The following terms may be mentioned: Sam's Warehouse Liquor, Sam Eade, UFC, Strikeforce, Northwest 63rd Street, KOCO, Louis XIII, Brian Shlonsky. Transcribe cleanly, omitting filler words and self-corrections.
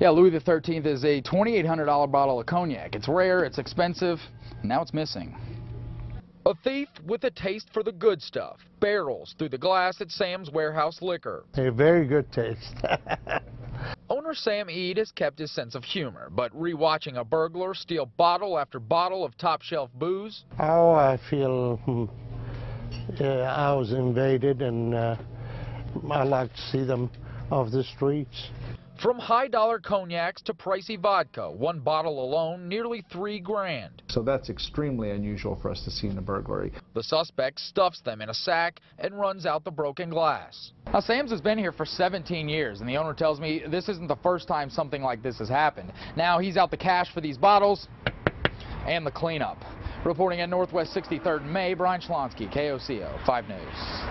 Yeah, Louis XIII is a $2,800 bottle of cognac. It's rare, it's expensive, and now it's missing. A thief with a taste for the good stuff barrels through the glass at Sam's Warehouse Liquor. A very good taste. Owner Sam Eade has kept his sense of humor, but rewatching a burglar steal bottle after bottle of top-shelf booze. Oh, I feel I was invaded, and I like to see them off the streets. From high-dollar cognacs to pricey vodka, one bottle alone, nearly $3,000. So that's extremely unusual for us to see in a burglary. The suspect stuffs them in a sack and runs out the broken glass. Now, Sam's has been here for 17 years, and the owner tells me this isn't the first time something like this has happened. Now he's out the cash for these bottles and the cleanup. Reporting at Northwest 63rd and May, Brian Shlonsky, KOCO 5 News.